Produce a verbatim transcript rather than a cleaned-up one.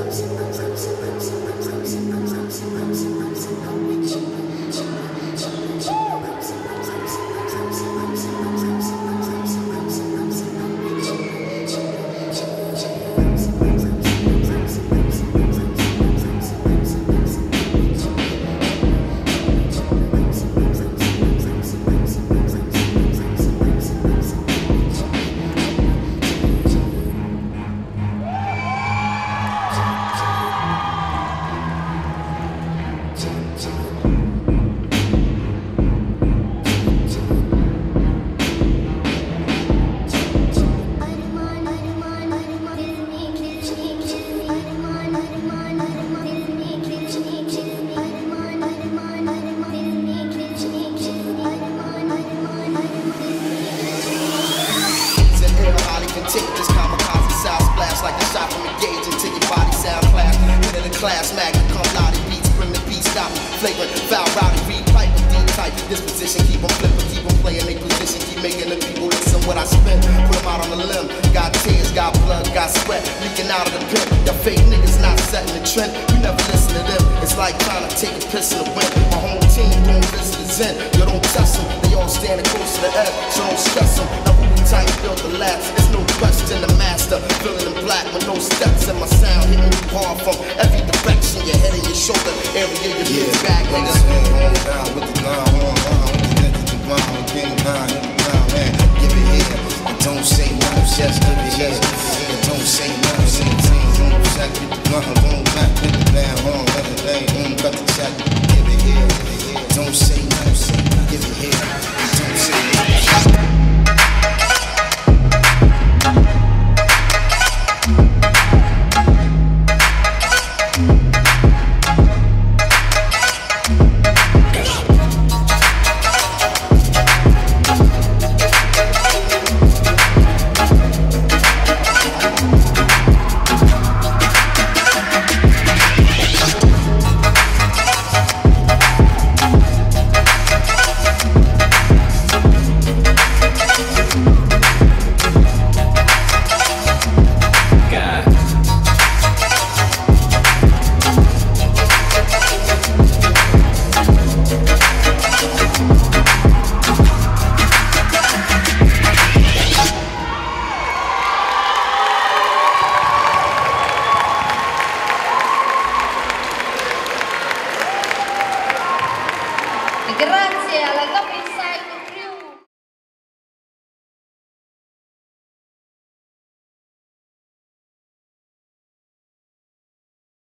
Don't say